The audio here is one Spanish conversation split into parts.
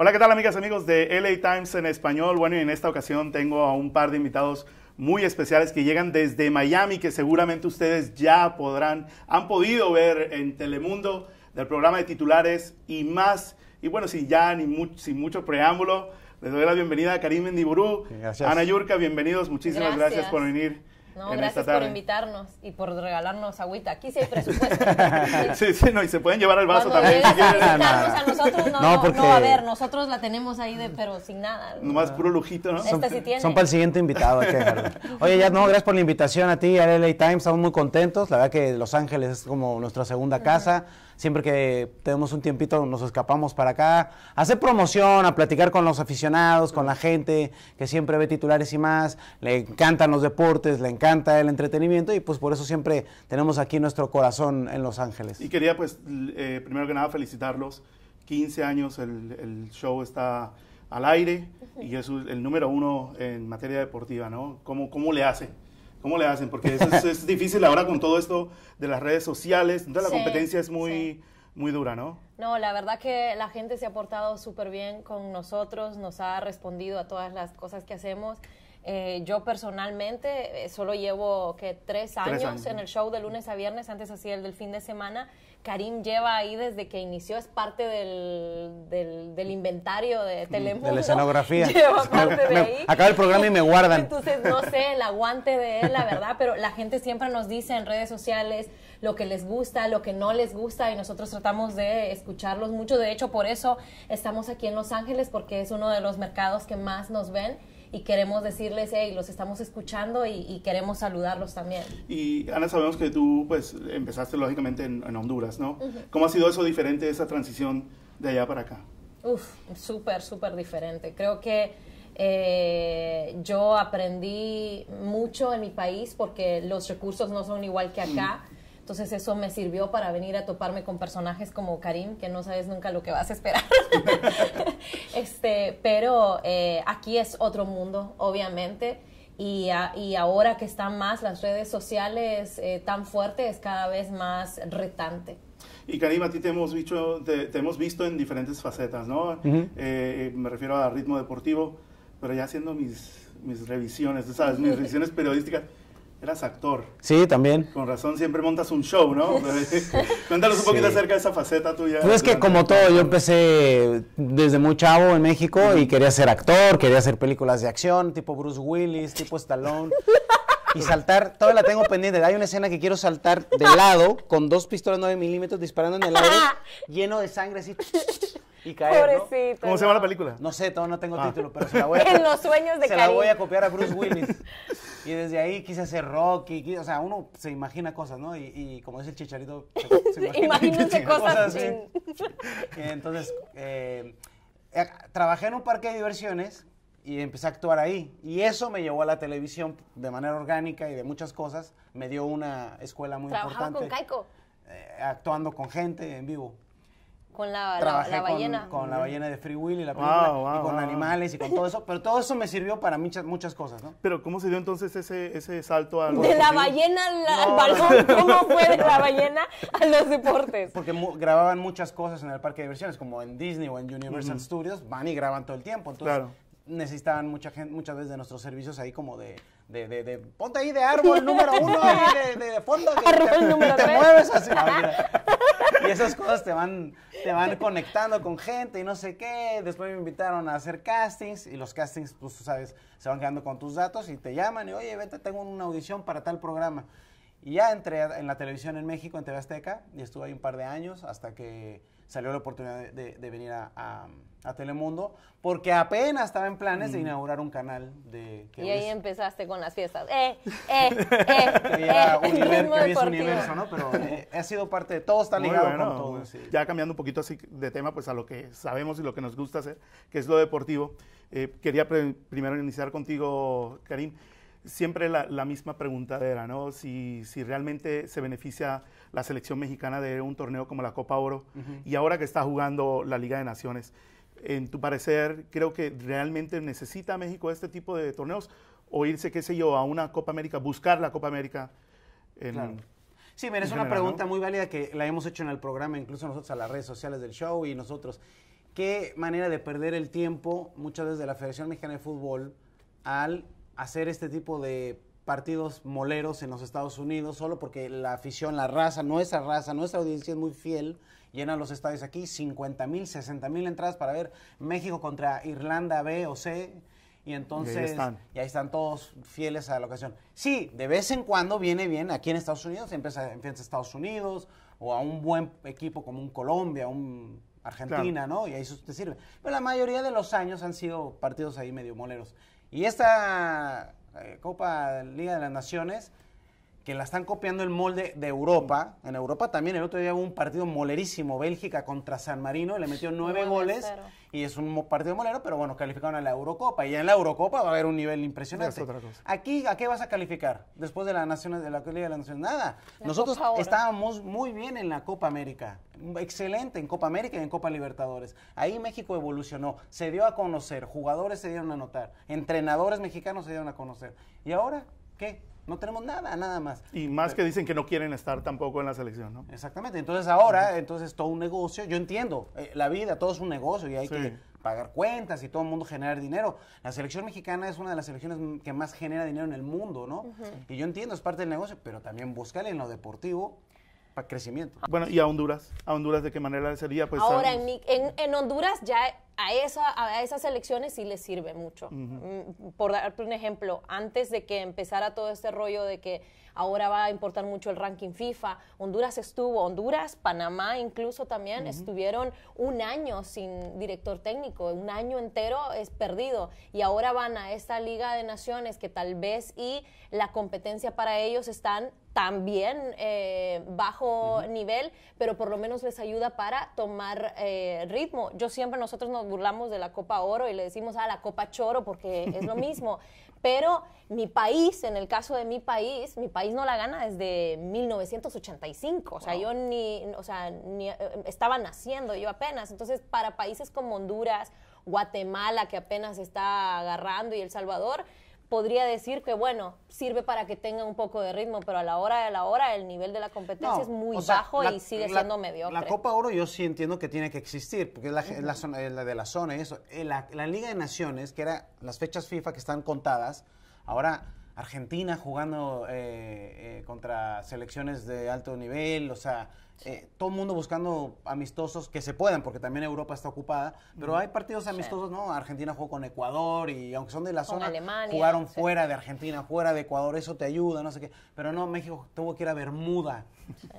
Hola, ¿qué tal amigas y amigos de LA Times en Español? Bueno, y en esta ocasión tengo a un par de invitados muy especiales que llegan desde Miami, que seguramente ustedes ya han podido ver en Telemundo, del programa de titulares y más. Y bueno, sin mucho preámbulo, les doy la bienvenida a Karim Niburú, Ana Yurka, bienvenidos, muchísimas gracias por venir. No, gracias por invitarnos y por regalarnos agüita. Aquí sí hay presupuesto. Sí, sí, no, y se pueden llevar el vaso también. Si quieren. A nosotros no, a ver, nosotros la tenemos ahí, pero sin nada. Nomás puro lujito, ¿no? Esta sí tiene. Son para el siguiente invitado. Oye, ya, no, gracias por la invitación a ti, a LA Times, estamos muy contentos. La verdad que Los Ángeles es como nuestra segunda casa. Siempre que tenemos un tiempito nos escapamos para acá, a hacer promoción, a platicar con los aficionados, con la gente que siempre ve titulares y más, le encantan los deportes, le encanta el entretenimiento y pues por eso siempre tenemos aquí nuestro corazón en Los Ángeles. Y quería pues primero que nada felicitarlos, 15 años el show está al aire y es el número 1 en materia deportiva, ¿no? ¿Cómo le hacen? ¿Cómo le hacen? Porque es difícil ahora con todo esto de las redes sociales. Entonces la competencia es muy dura, ¿no? No, la verdad que la gente se ha portado súper bien con nosotros, nos ha respondido a todas las cosas que hacemos. Yo personalmente solo llevo 3 años en el show de lunes a viernes, antes hacía el del fin de semana. Karim lleva ahí desde que inició, es parte del inventario de Telemundo. De la escenografía. Lleva parte de ahí. Acaba el programa y me guardan. Entonces, no sé, el aguante de él, la verdad, pero la gente siempre nos dice en redes sociales lo que les gusta, lo que no les gusta, y nosotros tratamos de escucharlos mucho. De hecho, por eso estamos aquí en Los Ángeles, porque es uno de los mercados que más nos ven. Y queremos decirles, hey, los estamos escuchando y queremos saludarlos también. Y Ana, sabemos que tú pues empezaste lógicamente en Honduras, ¿no? ¿Cómo ha sido eso diferente, esa transición de allá para acá? Uf, súper diferente. Creo que yo aprendí mucho en mi país porque los recursos no son igual que acá. Entonces eso me sirvió para venir a toparme con personajes como Karim, que no sabes nunca lo que vas a esperar. Pero aquí es otro mundo, obviamente. Y ahora que están más las redes sociales tan fuertes, cada vez más retante. Y Karim, a ti te hemos visto en diferentes facetas, ¿no? Me refiero a ritmo deportivo, pero ya haciendo mis revisiones, ¿sabes? Mis revisiones periodísticas. Eras actor. Sí, también. Con razón, siempre montas un show, ¿no? Cuéntanos un poquito acerca de esa faceta tuya. Pues es que como todo, yo empecé desde muy chavo en México y quería ser actor, quería hacer películas de acción, tipo Bruce Willis, tipo Stallone. Y saltar, todavía la tengo pendiente. Hay una escena que quiero saltar de lado, con 2 pistolas 9 milímetros disparando en el aire, lleno de sangre así. Y caer, ¿no? ¿Cómo se llama la película? No sé, todavía no tengo título, pero se la voy a... En los sueños de Karim. La voy a copiar a Bruce Willis. Y desde ahí quise hacer Rocky, o sea, uno se imagina cosas, ¿no? Y como dice el Chicharito, imagínense cosas así. Entonces, trabajé en un parque de diversiones y empecé a actuar ahí. Y eso me llevó a la televisión de manera orgánica y de muchas cosas. Me dio una escuela muy importante. ¿Trabajaba con Caico? Actuando con gente en vivo. Con la ballena. Con la ballena de Free Willy, la película, y con animales y con todo eso. Pero todo eso me sirvió para muchas cosas, ¿no? Pero ¿cómo se dio entonces ese salto al... De la ballena al balón, ¿cómo fue de la ballena a los deportes? Porque grababan muchas cosas en el parque de diversiones, como en Disney o en Universal Studios, van y graban todo el tiempo. Entonces necesitaban mucha gente, muchas veces de nuestros servicios ahí como de ponte ahí de árbol número 1, ahí de fondo, que te mueves así. Y esas cosas te van conectando con gente y no sé qué. Después me invitaron a hacer castings y los castings, pues tú sabes, se van quedando con tus datos y te llaman y oye, vente, tengo una audición para tal programa. Y ya entré en la televisión en México, en TV Azteca, y estuve ahí un par de años hasta que salió la oportunidad de venir a Telemundo, porque apenas estaba en planes de inaugurar un canal de... Y ahí empezaste con las fiestas. Es universo, ¿no? Pero ha sido parte de... Todo está ligado con todo. Bueno, sí. Ya cambiando un poquito así de tema, pues a lo que sabemos y lo que nos gusta hacer, que es lo deportivo. Quería primero iniciar contigo, Karim. Siempre la misma pregunta era, ¿no? Si realmente se beneficia la selección mexicana de un torneo como la Copa Oro y ahora que está jugando la Liga de Naciones, en tu parecer, creo que realmente necesita México este tipo de torneos o irse, qué sé yo, a una Copa América, buscar la Copa América. Sí, mira, es una pregunta muy válida que la hemos hecho en el programa, incluso nosotros a las redes sociales del show y nosotros. Qué manera de perder el tiempo muchas veces de la Federación Mexicana de Fútbol al hacer este tipo de partidos moleros en los Estados Unidos, solo porque la afición, la raza, nuestra audiencia es muy fiel, llenan los estadios aquí, 50,000, 60,000 entradas para ver México contra Irlanda B o C, y entonces y ahí están todos fieles a la ocasión. Sí, de vez en cuando viene bien aquí en Estados Unidos, empieza Estados Unidos, o a un buen equipo como un Colombia, un Argentina, claro, ¿no? Y ahí eso te sirve. Pero la mayoría de los años han sido partidos ahí medio moleros. Y esta Copa Liga de las Naciones, que la están copiando el molde de Europa. En Europa también el otro día hubo un partido molerísimo, Bélgica contra San Marino, y le metió 9 goles, y es un partido molero, pero bueno, calificaron a la Eurocopa, y ya en la Eurocopa va a haber un nivel impresionante. Aquí, ¿a qué vas a calificar después de la Liga de las Naciones? Nada. Nosotros estábamos muy bien en la Copa América, excelente en Copa América y en Copa Libertadores. Ahí México evolucionó, se dio a conocer, jugadores se dieron a notar, entrenadores mexicanos se dieron a conocer. ¿Y ahora qué? No tenemos nada, nada más. Y más que dicen que no quieren estar tampoco en la selección, ¿no? Exactamente. Entonces ahora, entonces todo un negocio. Yo entiendo, la vida, todo es un negocio y hay que pagar cuentas y todo el mundo generar dinero. La selección mexicana es una de las selecciones que más genera dinero en el mundo, ¿no? Y yo entiendo, es parte del negocio, pero también búscale en lo deportivo para crecimiento. Bueno, ¿y a Honduras? ¿A Honduras de qué manera sería? Pues, ahora, en Honduras ya a esas elecciones sí les sirve mucho. Por darte un ejemplo, antes de que empezara todo este rollo de que ahora va a importar mucho el ranking FIFA, Honduras, Panamá incluso también, estuvieron un año sin director técnico, un año entero es perdido, y ahora van a esta Liga de Naciones que tal vez y la competencia para ellos están también bajo nivel, pero por lo menos les ayuda para tomar ritmo. Nosotros nos burlamos de la Copa Oro y le decimos a la Copa Choro porque es lo mismo, pero mi país, en el caso de mi país no la gana desde 1985, o sea, yo ni estaba naciendo yo apenas. Entonces, para países como Honduras, Guatemala, que apenas está agarrando, y El Salvador, podría decir que, bueno, sirve para que tengan un poco de ritmo, pero a la hora de la hora el nivel de la competencia es muy bajo y sigue siendo mediocre. La Copa Oro yo sí entiendo que tiene que existir, porque es la de la zona y eso. La Liga de Naciones, que era las fechas FIFA que están contadas, ahora Argentina jugando contra selecciones de alto nivel, o sea, todo el mundo buscando amistosos que se puedan, porque también Europa está ocupada, pero hay partidos amistosos, ¿no? Argentina jugó con Ecuador y aunque son de la zona, Alemania, jugaron fuera de Argentina, fuera de Ecuador, eso te ayuda, no sé qué. Pero no, México tuvo que ir a Bermuda,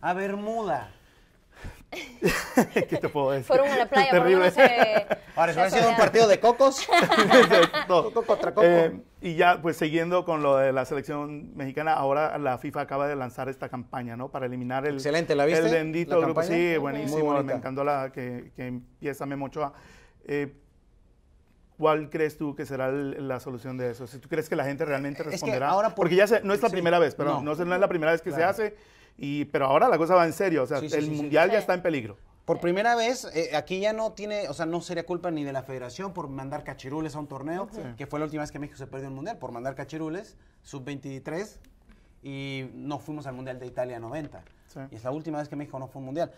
a Bermuda. ¿Qué te puedo decir? Fueron a la playa. Terrible. Ahora, si hubiera sido un partido de cocos, coco contra coco. Y ya, pues siguiendo con lo de la selección mexicana, ahora la FIFA acaba de lanzar esta campaña, ¿no? Para eliminar el, el bendito grupo. Sí, buenísimo. Me encantó la que empieza Memo Ochoa. ¿Cuál crees tú que será la solución de eso? Si tú crees que la gente realmente responderá. Ahora porque ya no es la primera vez, pero no es la primera vez que se hace. Pero ahora la cosa va en serio, o sea, el mundial ya está en peligro. Por primera vez, aquí ya no tiene, o sea, no sería culpa ni de la federación por mandar cachirules a un torneo, que fue la última vez que México se perdió el mundial, por mandar cachirules, sub-23, y no fuimos al mundial de Italia 90. Y es la última vez que México no fue un mundial.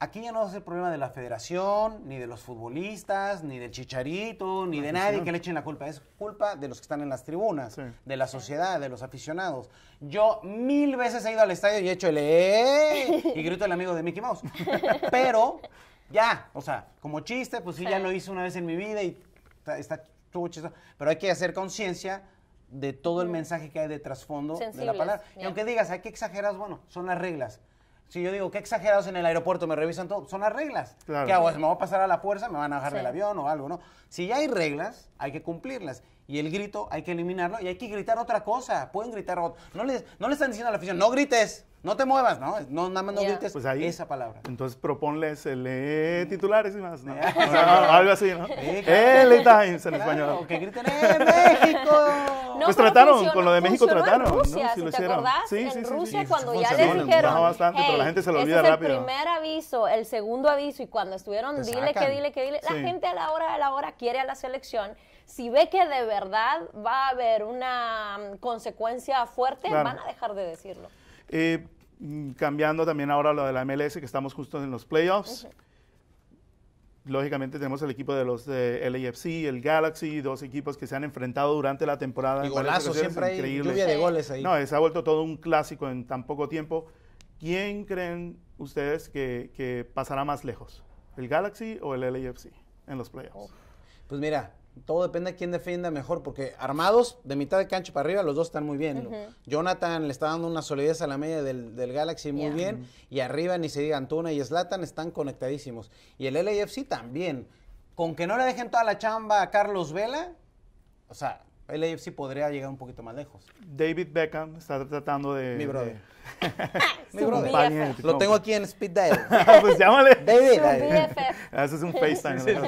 Aquí ya no va a ser problema de la federación, ni de los futbolistas, ni del Chicharito, ni de nadie que le echen la culpa. Es culpa de los que están en las tribunas, de la sociedad, de los aficionados. Yo 1000 veces he ido al estadio y he hecho el ¡eh! Y grito el amigo de Mickey Mouse. Pero ya, o sea, como chiste, pues sí, ya lo hice una vez en mi vida y estuvo chistoso. Pero hay que hacer conciencia de todo el mensaje que hay de trasfondo de la palabra. Y aunque digas, ¿a qué exageras? Bueno, son las reglas. Si yo digo, qué exagerados en el aeropuerto, me revisan todo, son las reglas. ¿Qué hago? ¿Me voy a pasar a la fuerza? ¿Me van a bajar del avión o algo? No. Si ya hay reglas, hay que cumplirlas. Y el grito hay que eliminarlo y hay que gritar otra cosa. Pueden gritar otra. No le están diciendo a la afición, no grites, no te muevas, no nada más no grites pues ahí, esa palabra. Entonces proponles el titulares y más, ¿no? Algo así, ¿no? LA Times en español. Que griten, México. No, pues trataron, con lo de México trataron. En Rusia, ¿no? ¿Te acordás? En Rusia, cuando ya les dijeron, bastante, pero la gente se lo olvida rápido. El primer aviso, el segundo aviso, y cuando estuvieron, dile, la gente a la hora quiere a la selección. Si ve que de verdad va a haber una consecuencia fuerte, van a dejar de decirlo. Cambiando también ahora lo de la MLS, que estamos justo en los playoffs. Lógicamente tenemos el equipo de los LAFC, el Galaxy, dos equipos que se han enfrentado durante la temporada. Y golazos, siempre hay lluvia de goles ahí. No, se ha vuelto todo un clásico en tan poco tiempo. ¿Quién creen ustedes que pasará más lejos? ¿El Galaxy o el LAFC en los playoffs? Oh. Pues mira, todo depende de quién defienda mejor, porque armados de mitad de cancha para arriba, los dos están muy bien. Uh-huh. Jonathan le está dando una solidez a la media del Galaxy muy bien, y arriba ni se diga, Antuna y Zlatan están conectadísimos. Y el LAFC también. Con que no le dejen toda la chamba a Carlos Vela, o sea, el LAFC podría llegar un poquito más lejos. David Beckham está tratando de... Mi brother. Mi brother. Lo tengo aquí en speed dial. Pues llámale. David. Haces un FaceTime. Sí, ¿no?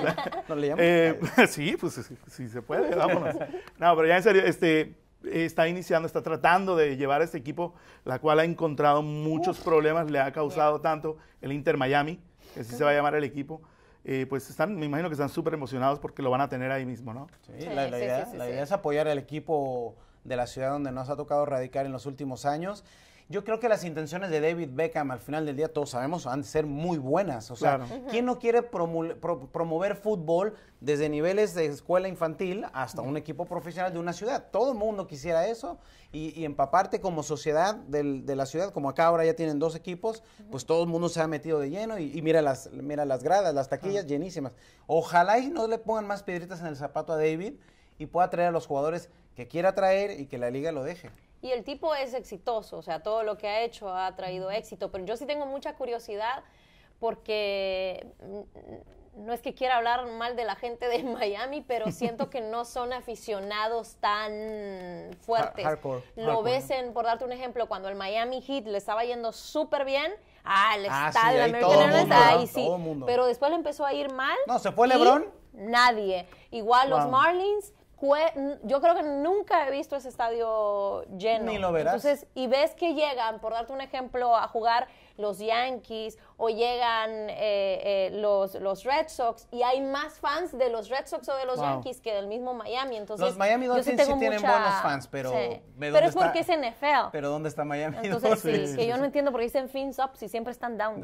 ¿No le llamas? Sí, pues sí se puede, vámonos. No, pero ya en serio, está iniciando, está tratando de llevar a este equipo, la cual ha encontrado muchos problemas, le ha causado tanto el Inter Miami, que así se va a llamar el equipo. Pues están, me imagino que están súper emocionados porque lo van a tener ahí mismo, ¿no? Sí, la idea es apoyar al equipo de la ciudad donde nos ha tocado radicar en los últimos años. Yo creo que las intenciones de David Beckham al final del día, todos sabemos, han de ser muy buenas. O sea, ¿quién no quiere promover fútbol desde niveles de escuela infantil hasta un equipo profesional de una ciudad? Todo el mundo quisiera eso y empaparte como sociedad de la ciudad, como acá ahora ya tienen dos equipos, pues todo el mundo se ha metido de lleno y mira las gradas, las taquillas llenísimas. Ojalá y no le pongan más piedritas en el zapato a David y pueda traer a los jugadores que quiera traer y que la liga lo deje. Y el tipo es exitoso, o sea, todo lo que ha hecho ha traído éxito, pero yo sí tengo mucha curiosidad porque no es que quiera hablar mal de la gente de Miami, pero siento que no son aficionados tan fuertes. Hardcore. Ves, por darte un ejemplo, cuando el Miami Heat le estaba yendo súper bien, al estadio, sí, American Airlines, pero después le empezó a ir mal. No, ¿se fue LeBron? Nadie. Igual los Marlins. Yo creo que nunca he visto ese estadio lleno. Ni lo verás. Entonces, y ves que llegan, por darte un ejemplo, a jugar los Yankees o llegan los Red Sox y hay más fans de los Red Sox o de los Yankees que del mismo Miami. Entonces, los Miami Dolphins sí tienen buenos fans, pero... Sí. Pero es porque es NFL. Pero ¿dónde está Miami Dolphins? Entonces, sí, que yo no entiendo por qué dicen fins up si siempre están down.